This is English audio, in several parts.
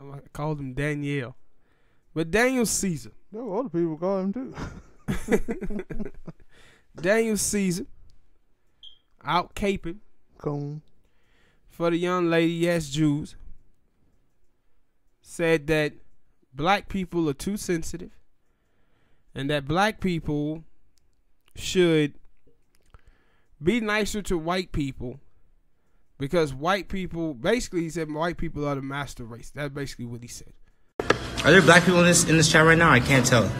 I called him Daniel, but Daniel Caesar. No, other people call him too. Daniel Caesar out caping for the young lady YesJulz, said that black people are too sensitive and that black people should be nicer to white people because white people, basically he said white people are the master race. That's basically what he said. Are there black people in this chat right now? I can't tell.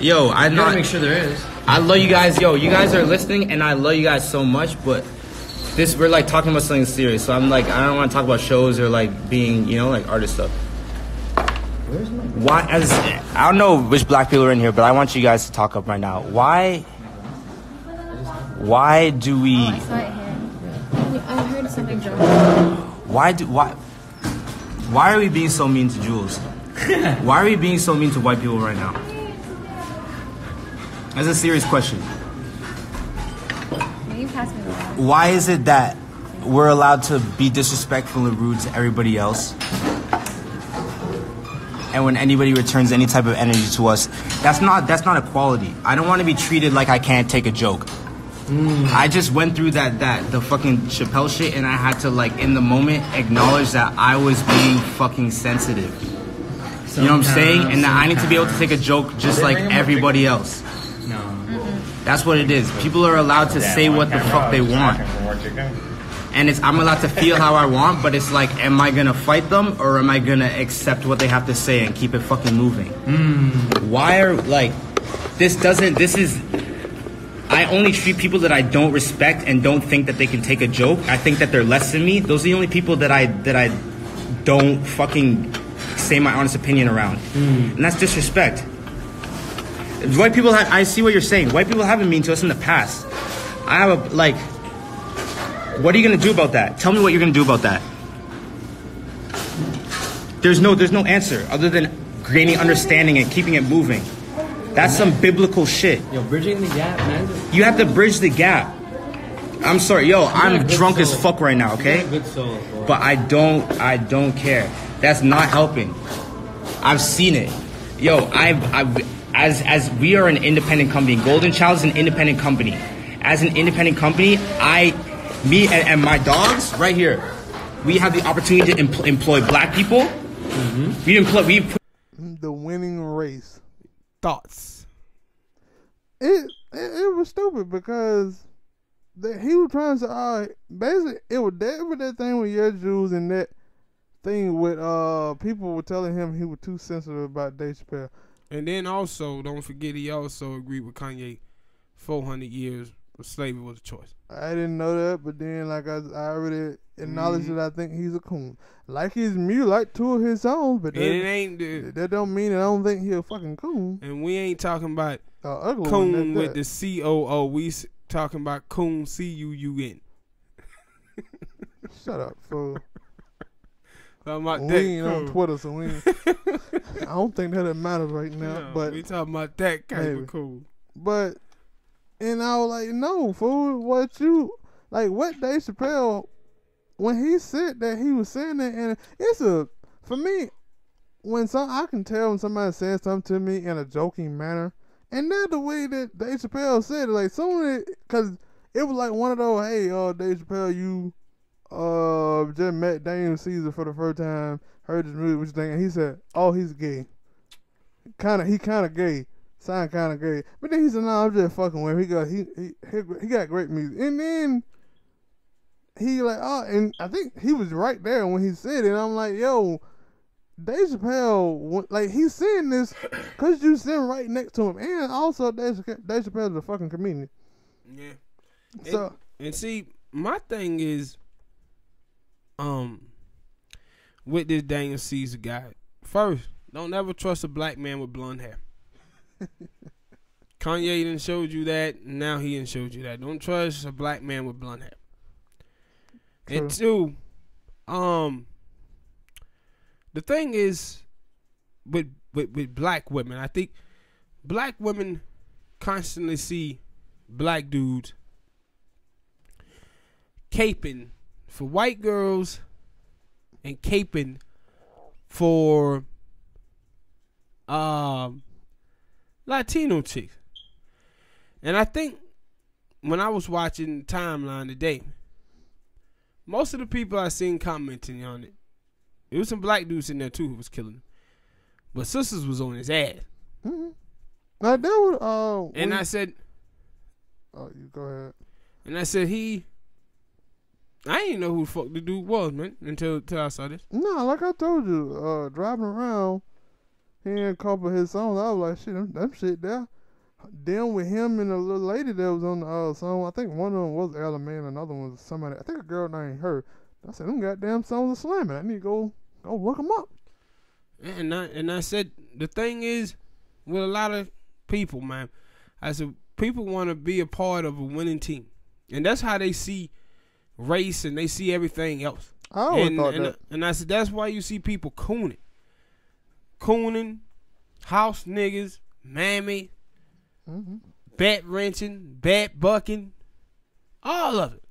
Yo, I know. Make sure there is. I love you guys. Yo, you guys are listening, and I love you guys so much. But this, we're like talking about something serious. So I'm like, I don't want to talk about shows or like being, you know, like artist stuff. Where's my? Why? As I don't know which black people are in here, but I want you guys to talk up right now. Why? Why do we? Oh, I saw it here. I heard something drop. Why are we being so mean to Julz? Why are we being so mean to white people right now? That's a serious question. Why is it that we're allowed to be disrespectful and rude to everybody else? And when anybody returns any type of energy to us, that's not equality. I don't want to be treated like I can't take a joke. I just went through the fucking Chappelle shit, and I had to, like, in the moment acknowledge that I was being fucking sensitive. Sometimes, you know what I'm saying? And that I need to be able to take a joke just like everybody else. That's what it is. People are allowed to say what the fuck they want. And it's, I'm allowed to feel how I want, but it's like, am I gonna fight them or am I gonna accept what they have to say and keep it fucking moving? Why are, like, this is, I only treat people that I don't respect and don't think that they can take a joke. I think that they're less than me. Those are the only people that I don't fucking say my honest opinion around. And that's disrespect. White people have, I see what you're saying. White people haven't mean to us in the past. I have a, like, what are you gonna do about that? Tell me what you're gonna do about that. There's no answer other than gaining understanding and keeping it moving. That's some biblical shit. Yo, bridging the gap, man. You have to bridge the gap. I'm sorry, yo, I'm drunk as fuck right now, okay? But I don't care. That's not helping. I've seen it. Yo, As we are an independent company, Golden Child is an independent company. As an independent company, me and my dogs right here, we have the opportunity to employ black people. The winning race. Thoughts. It was stupid because he was trying to basically it was that thing with YesJulz and that thing with people were telling him he was too sensitive about Dave Chappelle. And then also, don't forget, he also agreed with Kanye, 400 years of slavery was a choice. I didn't know that, but then, like, I already acknowledged that I think he's a coon. Like, he's mute, like two of his own, but that don't mean I don't think he's a fucking coon. And we ain't talking about coon with the C-O-O. We talking about coon, C-U-U-N. Shut up, fool. We ain't on Twitter, so we ain't, I don't think that it matters right now. No, but we talking about that kind of cool. But and I was like, no, fool, what Dave Chappelle, when he said that, he was saying that, and it's for me, when I can tell when somebody says something to me in a joking manner, and that's the way that Dave Chappelle said it, like someone, because it was like one of those, hey, Dave Chappelle, you just met Daniel Caesar for the first time, heard his music, what you think? And he said, oh, he's gay. He kinda gay. Sound kinda gay. But then he said, no, I'm just fucking with him. He got great music. And then he like, oh, and I think he was right there when he said it. And I'm like, yo, Dave Chappelle, like, he's saying this cause you sitting right next to him. And also Dave Chappelle's a fucking comedian. Yeah. So and see, my thing is, with this Daniel Caesar guy, first, don't ever trust a black man with blonde hair. Kanye done showed you that. Now he done showed you that. Don't trust a black man with blonde hair. True. And two, the thing is with black women, I think black women constantly see black dudes caping for white girls and caping for Latino chicks. And I think when I was watching Timeline today, most of the people I seen commenting on it, it was some black dudes in there too who was killing him, but sisters was on his ass. Mm-hmm. Like that was, and I said, "Oh, you go ahead." And I said, I didn't know who the fuck the dude was, man, until I saw this. No, like I told you, driving around, he ain't a couple of his songs. I was like, shit, them shit there. Then with him and the little lady that was on the song, I think one of them was Ella Man, another one was somebody. I think a girl named her. I said, them goddamn songs are slamming. I need to go look them up. And I said, the thing is, with a lot of people, man, I said, people want to be a part of a winning team, and that's how they see race and they see everything else. I always thought that. And I said, that's why you see people cooning, house niggas, mammy, bat wrenching, bat bucking, all of it.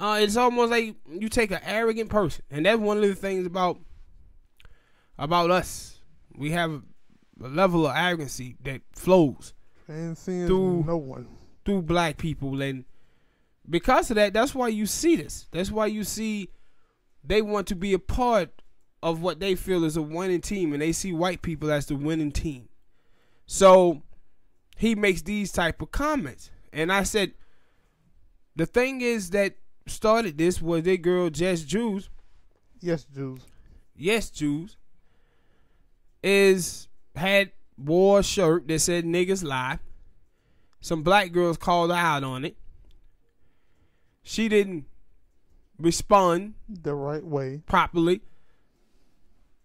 It's almost like you take an arrogant person, and that's one of the things about us. We have a level of arrogancy that flows through no one, through black people, and because of that, that's why you see this. That's why you see they want to be a part of what they feel is a winning team, and they see white people as the winning team. So he makes these type of comments, and I said, the thing is that started this was that girl YesJulz. YesJulz. YesJulz wore a shirt that said niggas lie. Some black girls called her out on it. She didn't respond the right way, properly.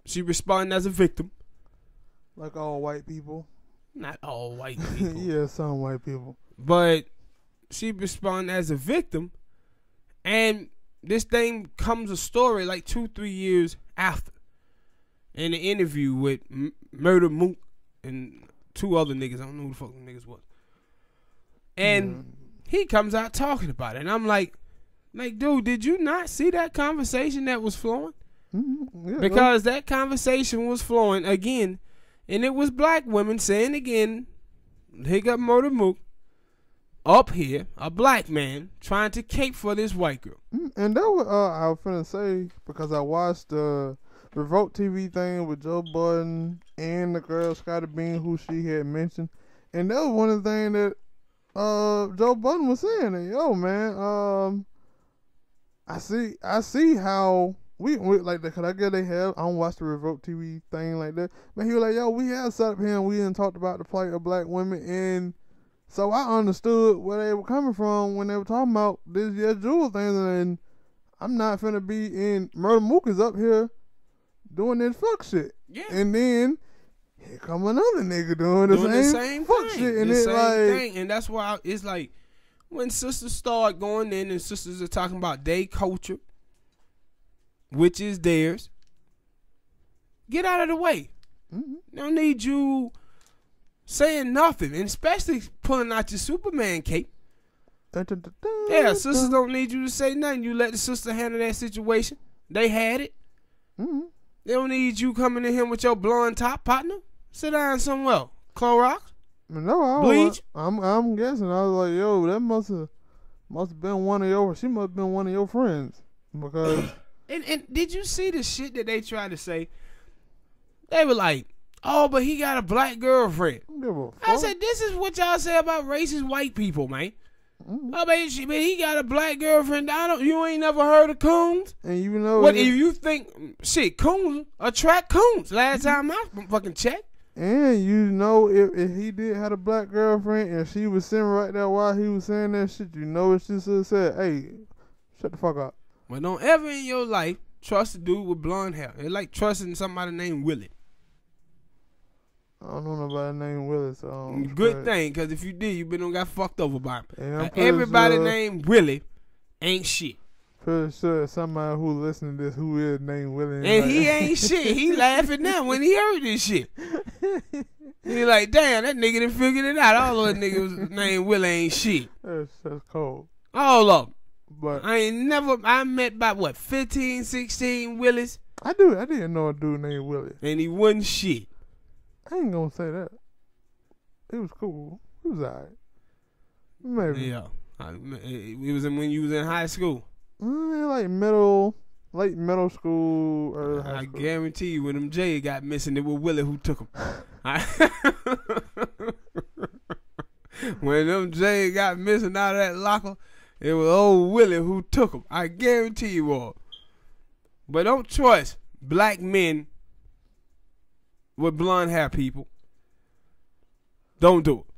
She responded as a victim, like all white people. Not all white people. Yeah, some white people. But she responded as a victim, and this thing comes a story like 2-3 years after, in an interview with Murda Mook and two other niggas. I don't know who the fuck the niggas was. And he comes out talking about it, and I'm like, dude, did you not see that conversation that was flowing? Yeah, because that conversation was flowing again, and it was black women saying again, hiccup Murda Mook, up here, a black man trying to cape for this white girl. And that was, I was finna say, because I watched the Revolt TV thing with Joe Budden and the girl Scotty Bean, who she had mentioned. And that was one of the things that Joe Budden was saying, that, yo, man, I see how we like that, cause I guess they have. I don't watch the Revolt TV thing like that. But he was like, yo, we had sat up here and we didn't talked about the plight of black women, and so I understood where they were coming from when they were talking about this YesJulz thing, and I'm not finna be in. Murda Mook is up here doing this fuck shit. Yeah. And then here come another nigga doing the same fuck thing. Shit. And it's like thing. And that's why it's like when sisters start going in and sisters are talking about their culture, which is theirs, get out of the way. Don't need you saying nothing, and especially pulling out your Superman cape. Yeah, sisters don't need you to say nothing. You let the sister handle that situation. They had it. They don't need you coming in here with your blonde top, partner. Sit down somewhere. Clorox. No, I bleach. I'm guessing. I was like, yo, that must have been one of your. She must have been one of your friends, because. and did you see the shit that they tried to say? They were like, oh, but he got a black girlfriend. I said, this is what y'all say about racist white people, man. Oh, but he got a black girlfriend. You ain't never heard of coons? And you know what? If you think shit, coons attract coons. Last time I fucking checked. And you know, if he did have a black girlfriend and she was sitting right there while he was saying that shit, you know what she said? Hey, shut the fuck up. Well, don't ever in your life trust a dude with blonde hair. It's like trusting somebody named Willie. I don't know nobody named Willie, so good thing, because if you did, you been don't got fucked over by him. Now, everybody named Willie ain't shit. Pretty sure somebody who listening to this who is named Willie, and he ain't shit. He laughing now when he heard this shit. He like, damn, that nigga done figured it out. All those niggas named Willie ain't shit. That's cold. All of them. But I met about what, 15, 16 Willies. I didn't know a dude named Willie. And he wasn't shit. I ain't gonna say that. It was cool. It was alright. Maybe. Yeah. It was when you was in high school. Like middle, late middle school or high school. I guarantee you, when them Jay got missing, it was Willie who took him. When them Jay got missing out of that locker, it was old Willie who took him. I guarantee you all. But don't trust black men with blonde hair, people. Don't do it.